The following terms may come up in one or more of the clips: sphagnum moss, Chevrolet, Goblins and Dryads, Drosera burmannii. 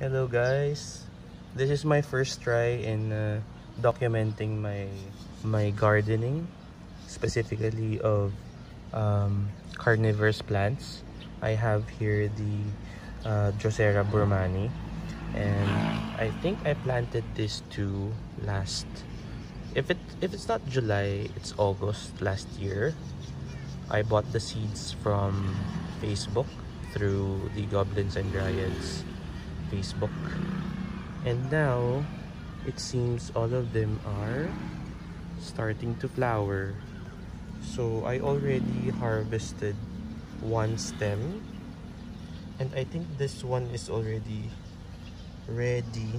Hello guys, this is my first try in documenting my gardening, specifically of carnivorous plants. I have here the Drosera burmannii, and I think I planted these two last, if it's not July, it's August last year. I bought the seeds from Facebook through the Goblins and Dryads Facebook, and now it seems all of them are starting to flower. So I already harvested one stem, and I think this one is already ready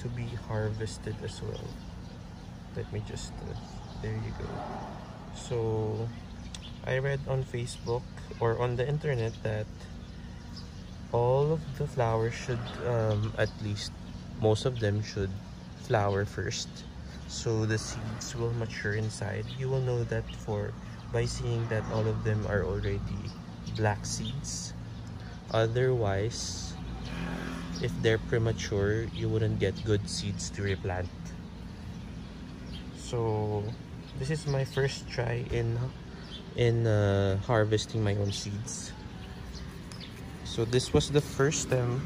to be harvested as well. Let me just there you go. So I read on Facebook or on the internet that all of the flowers should, at least most of them should flower first, so the seeds will mature inside. You will know that by seeing that all of them are already black seeds. Otherwise, if they're premature, you wouldn't get good seeds to replant. So this is my first try in harvesting my own seeds. So this was the first stem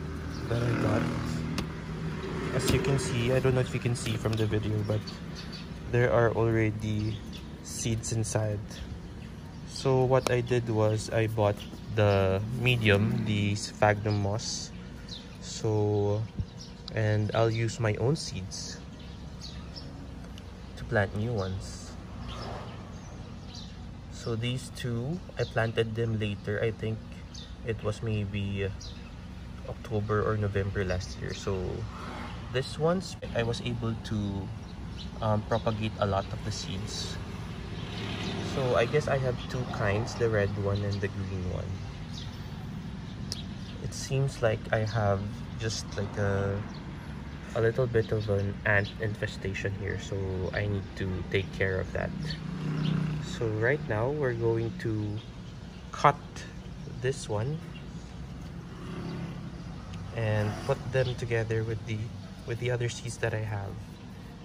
that I got. As you can see, I don't know if you can see from the video, but there are already seeds inside. So what I did was I bought the medium, the sphagnum moss. So, and I'll use my own seeds to plant new ones. So these two, I planted them later. I think it was maybe October or November last year. So this one's, I was able to propagate a lot of the seeds. So I guess I have two kinds, the red one and the green one. It seems like I have just like a little bit of an ant infestation here, so I need to take care of that. So right now we're going to cut this one and put them together with the other seeds that I have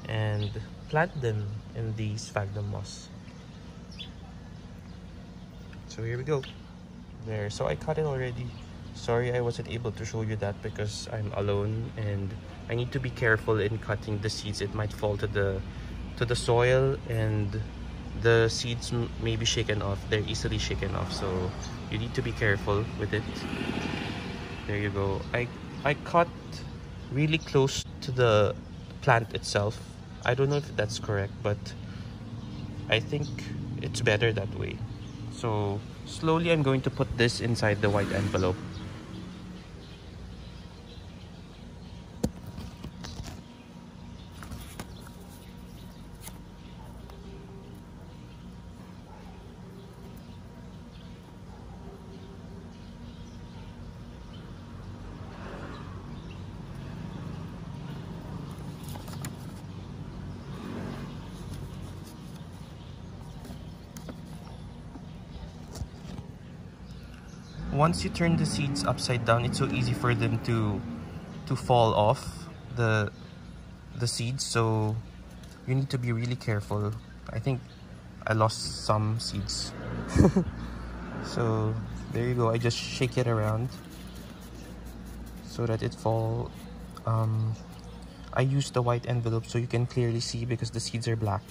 and plant them in the sphagnum moss. So here we go. There, so I cut it already. Sorry I wasn't able to show you that because I'm alone and I need to be careful in cutting the seeds. It might fall to the soil, and the seeds may be shaken off. They're easily shaken off, so you need to be careful with it. There you go. I cut really close to the plant itself. I don't know if that's correct, but I think it's better that way. So slowly I'm going to put this inside the white envelope. Once you turn the seeds upside down, it's so easy for them to fall off the seeds, so you need to be really careful. I think I lost some seeds. So there you go. I just shake it around so that it fall. I used the white envelope so you can clearly see because the seeds are black,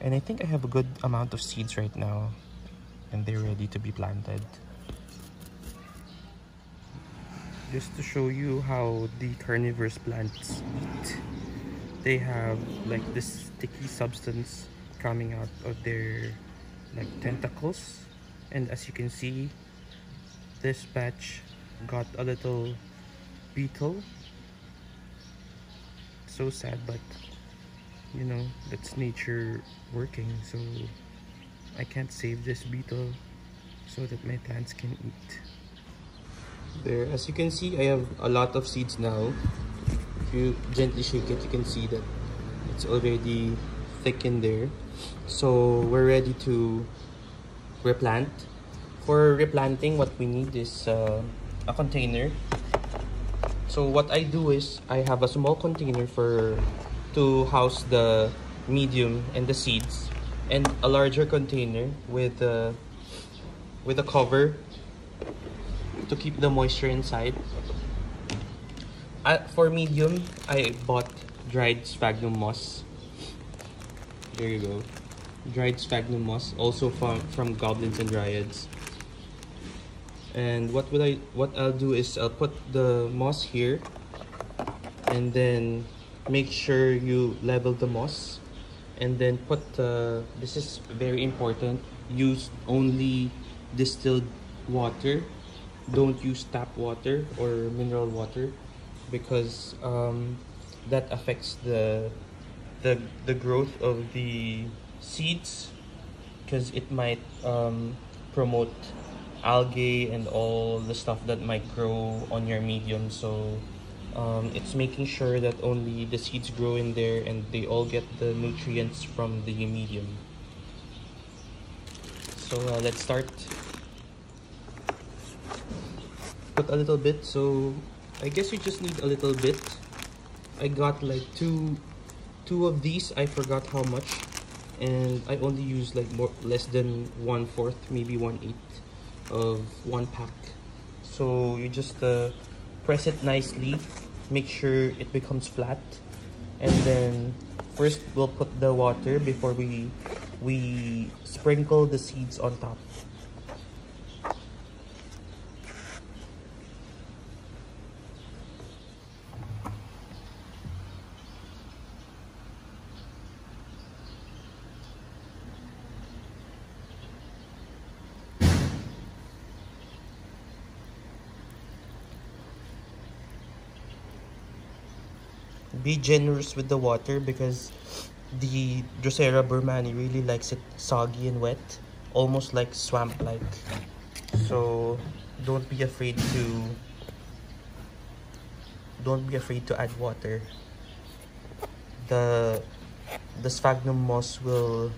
and I think I have a good amount of seeds right now and they're ready to be planted. Just to show you how the carnivorous plants eat, they have like this sticky substance coming out of their like tentacles, and as you can see, this patch got a little beetle. So sad, but you know, that's nature working, so I can't save this beetle so that my plants can eat. There, as you can see, I have a lot of seeds now. If you gently shake it, you can see that it's already thick in there. So we're ready to replant. For replanting, what we need is a container. So what I do is I have a small container to house the medium and the seeds, and a larger container with a cover to keep the moisture inside. For medium, I bought dried sphagnum moss. There you go, dried sphagnum moss, also from Goblins and Dryads. And what I'll do is I'll put the moss here, and then make sure you level the moss, and then put this is very important, use only distilled water. Don't use tap water or mineral water, because that affects the growth of the seeds, because it might promote algae and all the stuff that might grow on your medium. So it's making sure that only the seeds grow in there and they all get the nutrients from the medium. So let's start. Put a little bit, so I guess you just need a little bit. I got like two of these. I forgot how much, and I only use like less than 1/4, maybe 1/8 of one pack. So you just press it nicely, make sure it becomes flat, and then first we'll put the water before we sprinkle the seeds on top. Be generous with the water, because the Drosera burmannii really likes it soggy and wet, almost like swamp-like. So don't be afraid to add water. The sphagnum moss will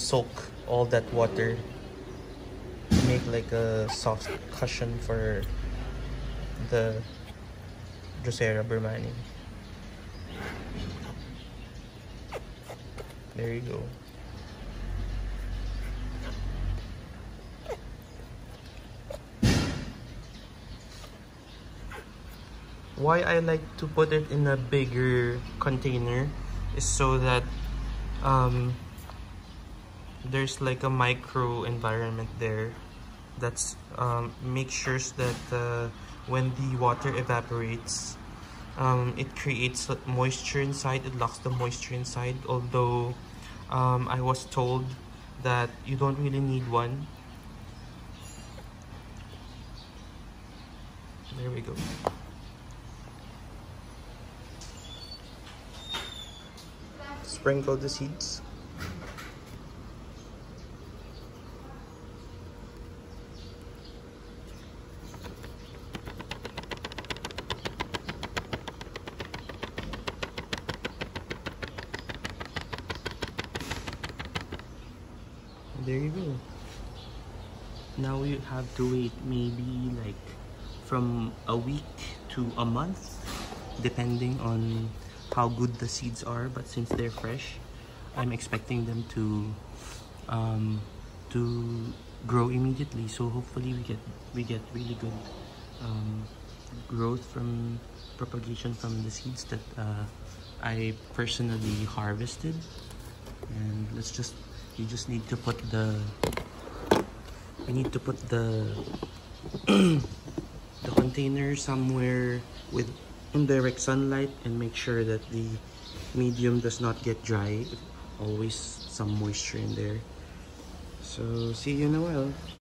soak all that water to make like a soft cushion for the Drosera burmannii. There you go. Why I like to put it in a bigger container is so that there's like a micro environment there. That's makes sure that when the water evaporates, it creates moisture inside, it locks the moisture inside, although I was told that you don't really need one. There we go. Sprinkle the seeds. There you go. Now you have to wait maybe like from a week to a month, depending on how good the seeds are. But since they're fresh, I'm expecting them to grow immediately. So hopefully we get really good growth from propagation from the seeds that I personally harvested. And let's just. You just need to put the the container somewhere with indirect sunlight, and make sure that the medium does not get dry. Always some moisture in there. So see you in a while.